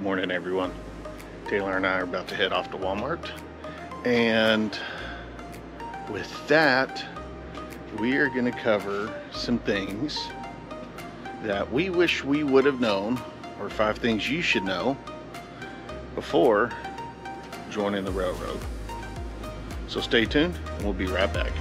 Morning everyone. Taylor and I are about to head off to Walmart, and with that we are going to cover some things that we wish we would have known, or 5 things you should know before joining the railroad. So stay tuned and we'll be right back.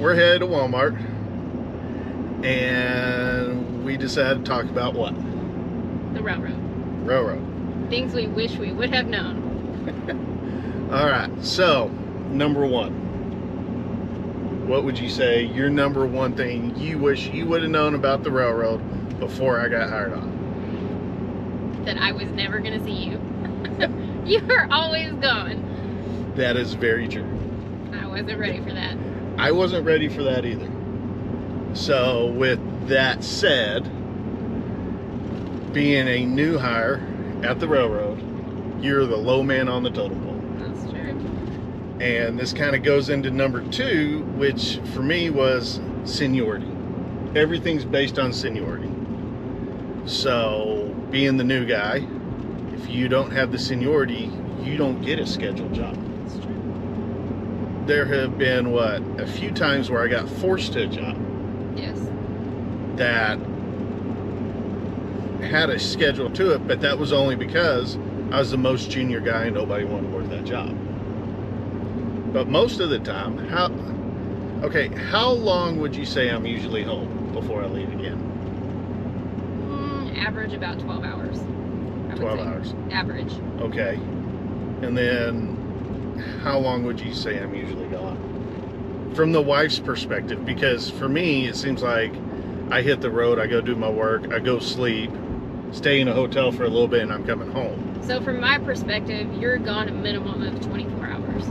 We're headed to Walmart, and we decided to talk about what? The railroad. Railroad. Things we wish we would have known. Alright, so, number one. What would you say your number one thing you wish you would have known about the railroad before I got hired on? That I was never going to see you. You were always gone. That is very true. I wasn't ready for that. I wasn't ready for that either. So with that said, being a new hire at the railroad, you're the low man on the totem pole. That's true. And this kind of goes into number 2, which for me was seniority. Everything's based on seniority. So being the new guy, if you don't have the seniority, you don't get a scheduled job. There have been, what, a few times where I got forced to a job. Yes. That had a schedule to it, but that was only because I was the most junior guy and nobody wanted to work that job. But most of the time, how long would you say I'm usually home before I leave again? Average about 12 hours. 12 hours. Average. Okay. And then how long would you say I'm usually gone? From the wife's perspective, because for me, it seems like I hit the road, I go do my work, I go sleep, stay in a hotel for a little bit, and I'm coming home. So from my perspective, you're gone a minimum of 24 hours.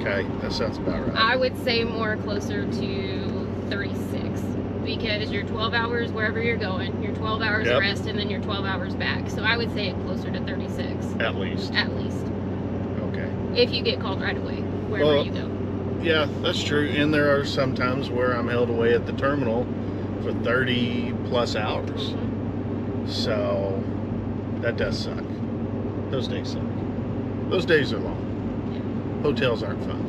Okay, that sounds about right. I would say more closer to 36, because you're 12 hours wherever you're going, you're 12 hours rest, and then you're 12 hours back. So I would say it closer to 36. At least. At least. If you get called right away, wherever you go. Yeah, that's true. And there are some times where I'm held away at the terminal for 30 plus hours. Mm-hmm. So that does suck. Those days suck. Those days are long. Yeah. Hotels aren't fun.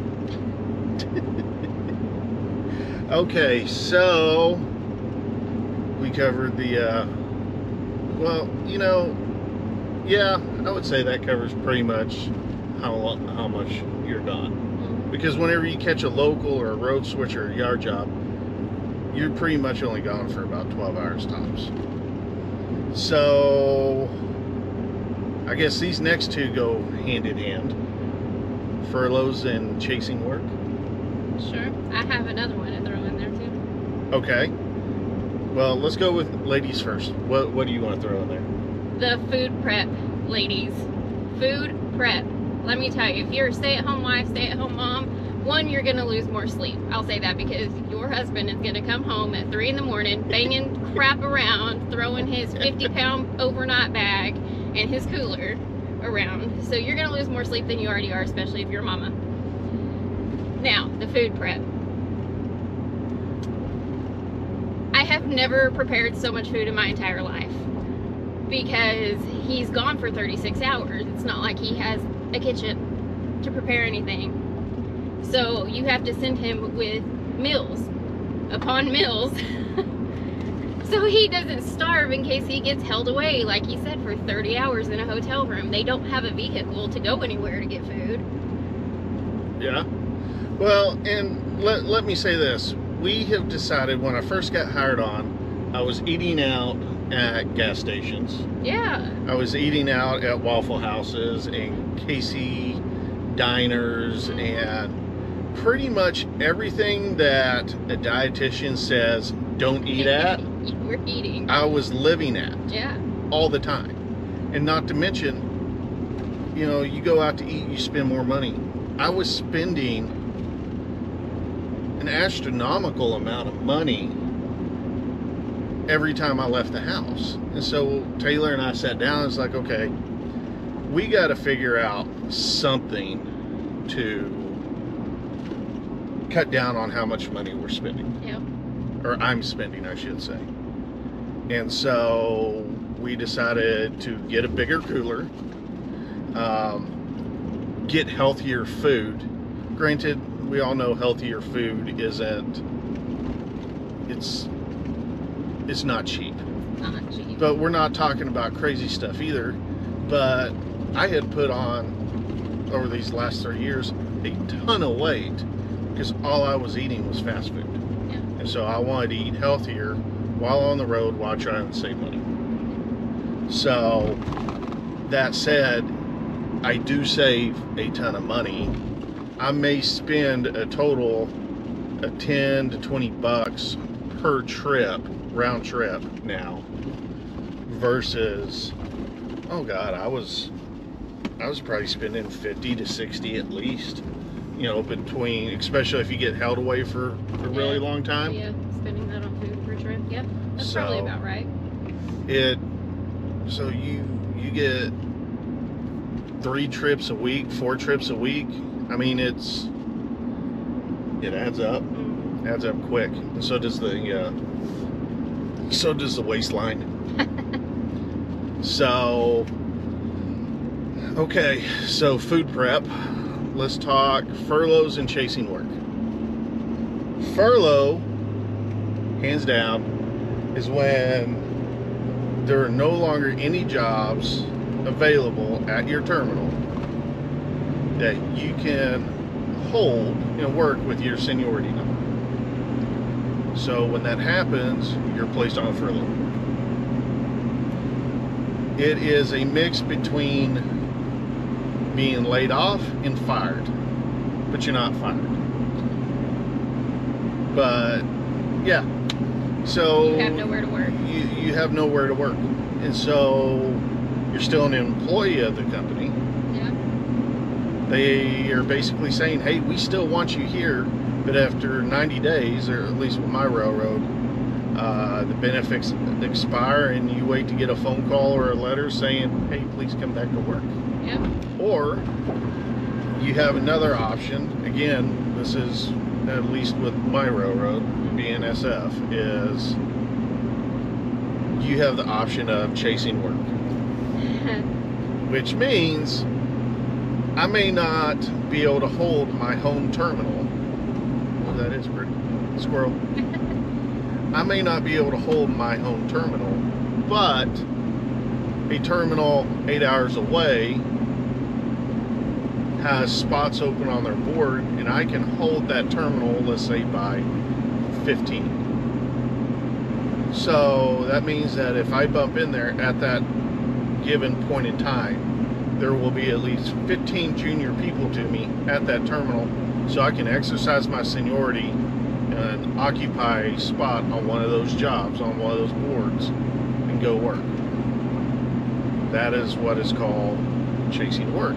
Okay, so we covered the, I would say that covers pretty much how much you're gone. Because whenever you catch a local or a road switch or a yard job, you're pretty much only gone for about 12 hours tops. So I guess these next two go hand in hand. Furloughs and chasing work. Sure. I have another one to throw in there too. Okay. Well, let's go with ladies first. What do you want to throw in there? The food prep, ladies. Food prep. Let me tell you, if you're a stay-at-home wife, stay-at-home mom, one, you're going to lose more sleep. I'll say that because your husband is going to come home at 3 in the morning, banging crap around, throwing his 50-pound overnight bag and his cooler around. So you're going to lose more sleep than you already are, especially if you're a mama. Now, the food prep. I have never prepared so much food in my entire life because he's gone for 36 hours. It's not like he has a kitchen to prepare anything, so you have to send him with meals upon meals so he doesn't starve in case he gets held away, like he said, for 30 hours in a hotel room. They don't have a vehicle to go anywhere to get food. Yeah, well, and let me say this. We have decided, when I first got hired on, I was eating out at gas stations. Yeah. I was eating out at Waffle Houses and Casey Diners and pretty much everything that a dietitian says don't eat at, we're eating. I was living at. Yeah. All the time. And not to mention, you know, you go out to eat, you spend more money. I was spending an astronomical amount of money every time I left the house. And so Taylor and I sat down, it's like, okay, we got to figure out something to cut down on how much money we're spending. Yep. Or I'm spending, I should say. And so we decided to get a bigger cooler, get healthier food. Granted, we all know healthier food isn't, it's not cheap. Not cheap. But we're not talking about crazy stuff either. But I had put on, over these last 3 years, a ton of weight because all I was eating was fast food. Yeah. And so I wanted to eat healthier while on the road while trying to save money. So that said, I do save a ton of money. I may spend a total of 10 to 20 bucks per trip, round trip now, versus, oh God, I was probably spending 50 to 60 at least, you know, between, especially if you get held away for a really long time. Yeah, spending that on food per trip. Yep, that's probably about right. So you get 3 trips a week, 4 trips a week. I mean, it adds up, adds up quick. And so does the waistline. So, okay, so food prep. Let's talk furloughs and chasing work. Furlough, hands down, is when there are no longer any jobs available at your terminal that you can hold and work with your seniority number. So when that happens, you're placed on furlough. It is a mix between being laid off and fired, but you're not fired. But yeah. So you have nowhere to work. You have nowhere to work. And so you're still an employee of the company. Yeah. They are basically saying, hey, we still want you here, but after 90 days, or at least with my railroad, the benefits expire and you wait to get a phone call or a letter saying, hey, please come back to work. Yeah. Or you have another option. Again, this is at least with my railroad, BNSF, is you have the option of chasing work, which means I may not be able to hold my home terminal. Oh, that is pretty. Squirrel. I may not be able to hold my home terminal, but a terminal 8 hours away has spots open on their board, and I can hold that terminal, let's say, by 15. So that means that if I bump in there at that given point in time, there will be at least 15 junior people to me at that terminal, so I can exercise my seniority and occupy a spot on one of those jobs, on one of those boards, and go work. That is what is called chasing work.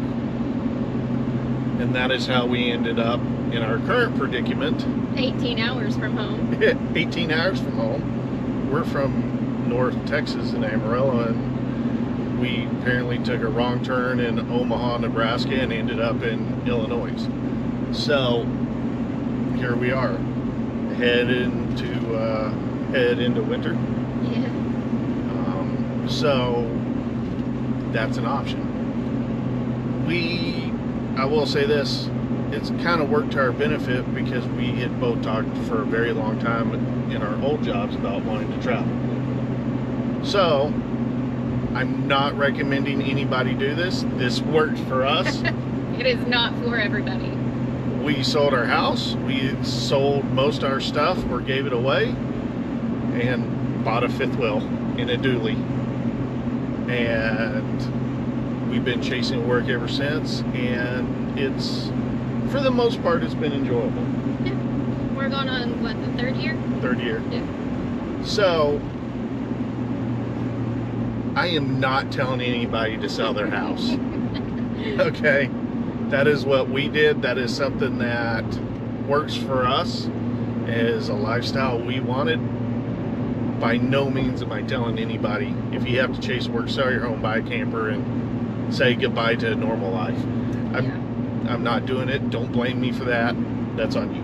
And that is how we ended up in our current predicament. 18 hours from home. 18 hours from home. We're from North Texas in Amarillo, and we apparently took a wrong turn in Omaha, Nebraska, and ended up in Illinois. So here we are, head into winter. Yeah. So that's an option. I will say this, it's kind of worked to our benefit because we had both talked for a very long time in our old jobs about wanting to travel. So, I'm not recommending anybody do this. This worked for us. It is not for everybody. We sold our house, we sold most of our stuff or gave it away, and bought a fifth wheel in a dually. And we've been chasing work ever since, and it's for the most part, it's been enjoyable. Yeah. We're going on, what, the third year? Third year. Yeah. So, I am not telling anybody to sell their house. Okay? That is what we did. That is something that works for us, is a lifestyle we wanted. By no means am I telling anybody, if you have to chase work, sell your home, buy a camper, and say goodbye to a normal life. I'm not doing it. Don't blame me for that. That's on you.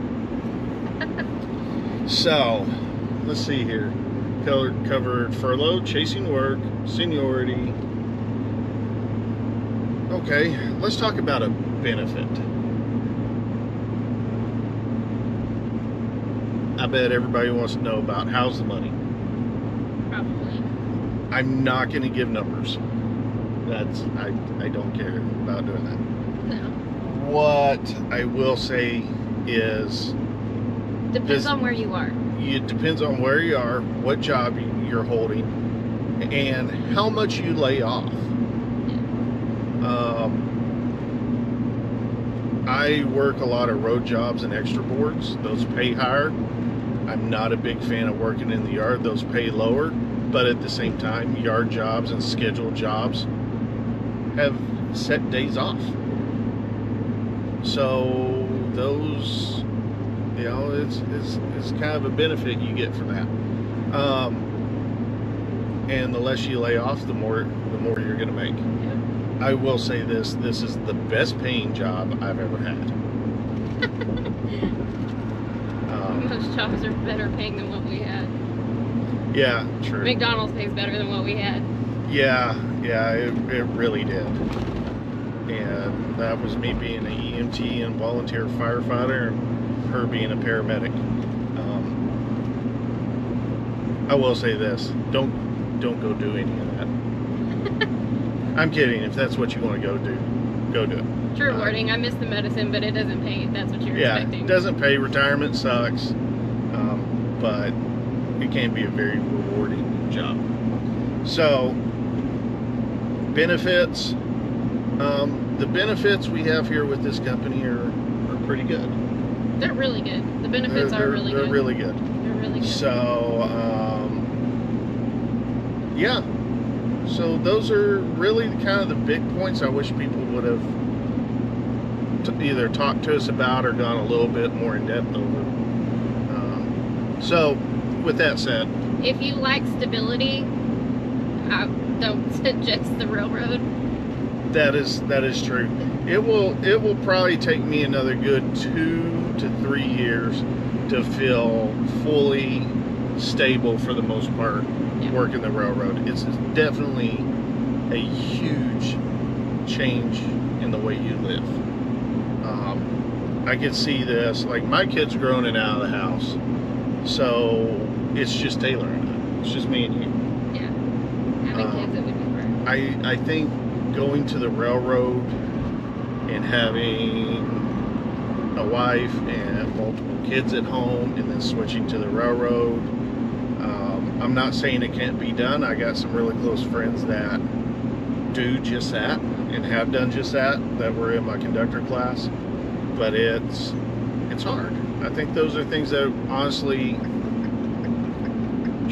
So, let's see here. Covered furlough, chasing work, seniority. Okay, let's talk about a benefit. I bet everybody wants to know about how's the money. Probably. I'm not going to give numbers. That's I don't care about doing that. No. What I will say is, depends on where you are. It depends on where you are, what job you're holding, and how much you lay off. Yeah. I work a lot of road jobs and extra boards. Those pay higher. I'm not a big fan of working in the yard. Those pay lower, but at the same time, yard jobs and scheduled jobs have set days off. So those, you know, it's kind of a benefit you get for that. And the less you lay off, the more you're going to make. Yeah. I will say this: this is the best paying job I've ever had. Most jobs are better paying than what we had. Yeah, true. McDonald's pays better than what we had. Yeah, it really did. And that was me being an EMT and volunteer firefighter, and her being a paramedic. I will say this: don't go do any of that. I'm kidding. If that's what you want to go do, go do it. It's rewarding. I miss the medicine, but it doesn't pay. That's what you're expecting. Yeah, it doesn't pay. Retirement sucks, but it can be a very rewarding job. So, benefits. The benefits we have here with this company are pretty good. They're really good. The benefits are really good. They're really good. They're really good. So, yeah. So those are really kind of the big points I wish people would have either talked to us about or gone a little bit more in depth over. So, with that said, if you like stability, I don't suggest the railroad. That is true. It will probably take me another good 2 to 3 years to feel fully stable for the most part. Yeah. Working the railroad, it's definitely a huge change in the way you live. I could see this, like, my kid's grown and out of the house, so it's just Taylor and I. It's just me and you. Yeah, having kids, it would be hard. I think going to the railroad and having a wife and multiple kids at home, and then switching to the railroad, I'm not saying it can't be done. I got some really close friends that do just that and have done just that were in my conductor class, but it's hard. I think those are things that honestly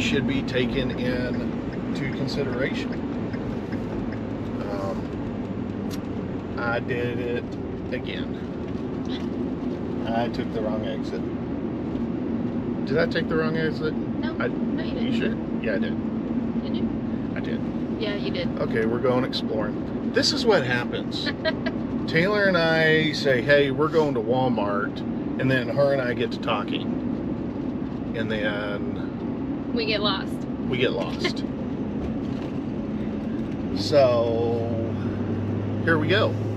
should be taken into consideration. I did it again. I took the wrong exit. Did I take the wrong exit? No, no you didn't. You sure? Yeah, I did. You did? I did. Yeah, you did. Okay, we're going exploring. This is what happens. Taylor and I say, hey, we're going to Walmart, and then her and I get to talking. And then we get lost. We get lost. So, here we go.